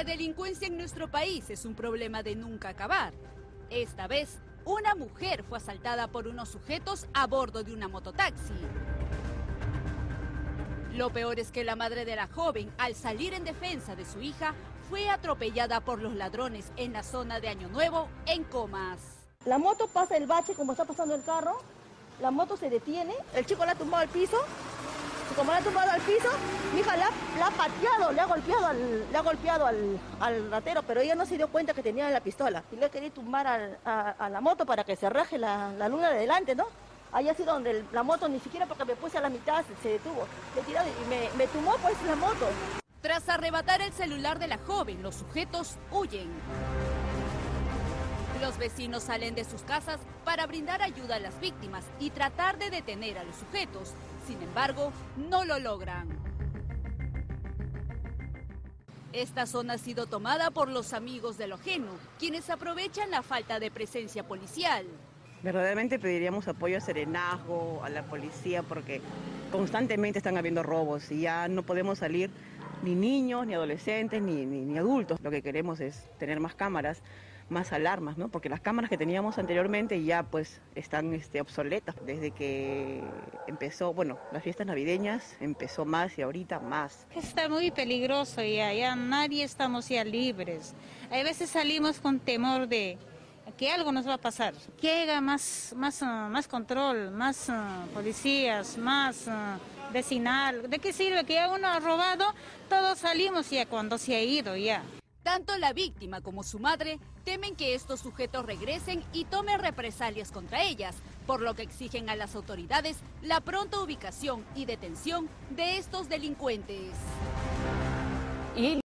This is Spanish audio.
La delincuencia en nuestro país es un problema de nunca acabar. Esta vez, una mujer fue asaltada por unos sujetos a bordo de una mototaxi. Lo peor es que la madre de la joven, al salir en defensa de su hija, fue atropellada por los ladrones en la zona de Año Nuevo, en Comas. La moto pasa el bache como está pasando el carro, la moto se detiene, el chico la ha tumbado al piso, y como la ha tumbado al piso, mi hija la ha pateado, le ha golpeado al ratero, pero ella no se dio cuenta que tenía la pistola. Y le quería tumbar a la moto para que se raje la luna de delante, ¿no? Ahí ha sido donde la moto, ni siquiera porque me puse a la mitad, se detuvo. Le tiró y me tumbó pues la moto. Tras arrebatar el celular de la joven, los sujetos huyen. Los vecinos salen de sus casas para brindar ayuda a las víctimas y tratar de detener a los sujetos. Sin embargo, no lo logran. Esta zona ha sido tomada por los amigos de lo ajeno, quienes aprovechan la falta de presencia policial. Verdaderamente pediríamos apoyo a Serenazgo, a la policía, porque constantemente están habiendo robos y ya no podemos salir ni niños, ni adolescentes, ni adultos. Lo que queremos es tener más cámaras, más alarmas, ¿no? Porque las cámaras que teníamos anteriormente ya pues están obsoletas. Desde que empezó, las fiestas navideñas empezó más y ahorita más. Está muy peligroso ya nadie estamos ya libres. A veces salimos con temor de que algo nos va a pasar, que haya más control, más policías, más vecinal. ¿De qué sirve que ya uno ha robado? Todos salimos ya cuando se ha ido ya. Tanto la víctima como su madre temen que estos sujetos regresen y tomen represalias contra ellas, por lo que exigen a las autoridades la pronta ubicación y detención de estos delincuentes.